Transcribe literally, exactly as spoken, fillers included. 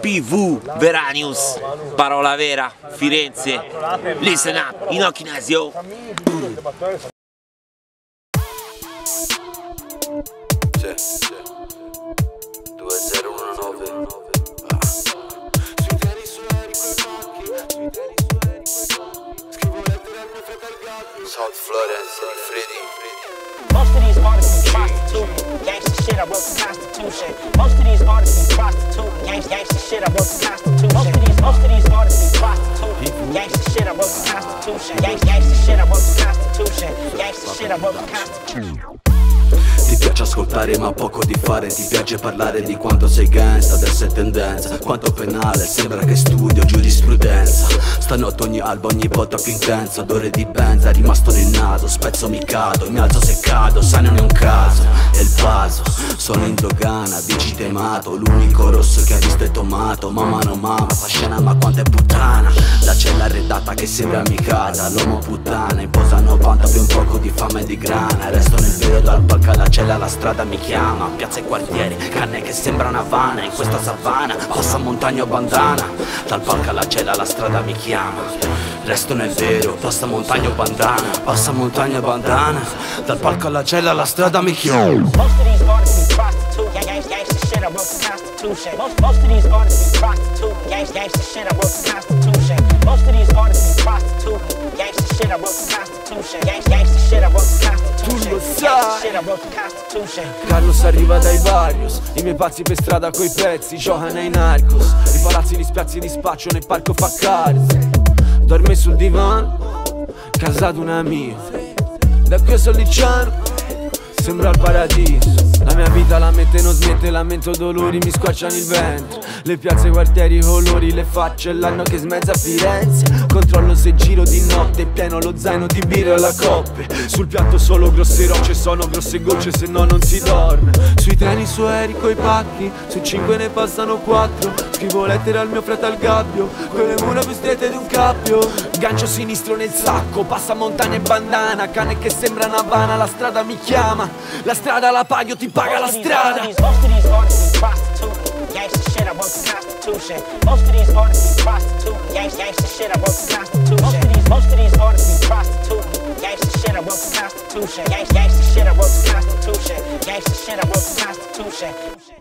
P V Veranius, Parola Vera, Firenze, listen up, Inokinasio. duemila diciannove South Florence, Freddie. Most of these artists be prostituting, gangsta shit. I wrote the Constitution. Most of these artists be prostituting, gangsta shit. I wrote the Constitution. Most of these, most of these artists be prostituting, gangsta shit. I wrote the Constitution. Gangsta shit. I wrote the Constitution. Gangsta shit. I wrote the Constitution. Ti piace ascoltare ma poco di fare, ti piace parlare di quanto sei gangsta, del set tendenza, quanto penale, sembra che studio giurisprudenza. Stanotte ogni alba, ogni volta più intensa, odore di benza, rimasto nel naso, spezzo mi cado, mi alzo se cado, sai non è un caso, è il vaso. Sono in dogana, digitemato, l'unico rosso che ha visto è tomato, mamma no mamma, fa scena ma quanto è puttana, la cella arredata che sembra amicata, l'uomo puttana, in posa novanta più un poco di fame e di grana, resto nel vero dal palco alla cella, la strada mi chiama, piazza e quartieri, canne che sembra una vana, in questa savana, passa montagna o bandana, dal palco alla cella, la strada mi chiama. Resto nel vero, passa montagna o bandana, passa montagna o bandana, dal palco alla cella la strada mi chiama. Most of these artists be prostituting, gangsta shit. I wrote the Constitution. Most most of these artists be prostituting, gangsta shit. I wrote the Constitution. Most of these artists be prostituting, gangsta shit. I wrote the Constitution. Gangsta shit. I wrote the Constitution. Tu lo sai. Carlos arriva dai Varios, i miei pazzi per strada coi pezzi, giocano ai narcos, i palazzi li spiazzi di spaccio, nel parco fa carze. Dorme sul divano, casa d'una mia. Da qui a Sollicciano, sembra il paradiso. La mia vita la mette non smette, lamento dolori, mi squarciano il ventre. Le piazze, i quartieri, i colori, le facce, l'anno che smezza Firenze. Controllo se giro di notte, pieno lo zaino di birra e la coppe. Sul piatto solo grosse rocce, sono grosse gocce, se no non si dorme. Sui treni, su aerei, coi pacchi, su cinque ne passano quattro. Scrivo lettere al mio fratello al gabbio, con le mura più strette di un cappio. Gancio sinistro nel sacco, passa montana e bandana, cane che sembra una vana, la strada mi chiama. La strada la pago, ti paga la strada. Most of these artists be prostituting, gangsta shit. I wrote the Constitution. Most of these artists be prostituting, gangsta shit. I wrote the Constitution. Most of these artists be prostituting, gangsta shit. I wrote the Constitution. Gangsta shit. I wrote the Constitution. Gangsta shit. I wrote the Constitution.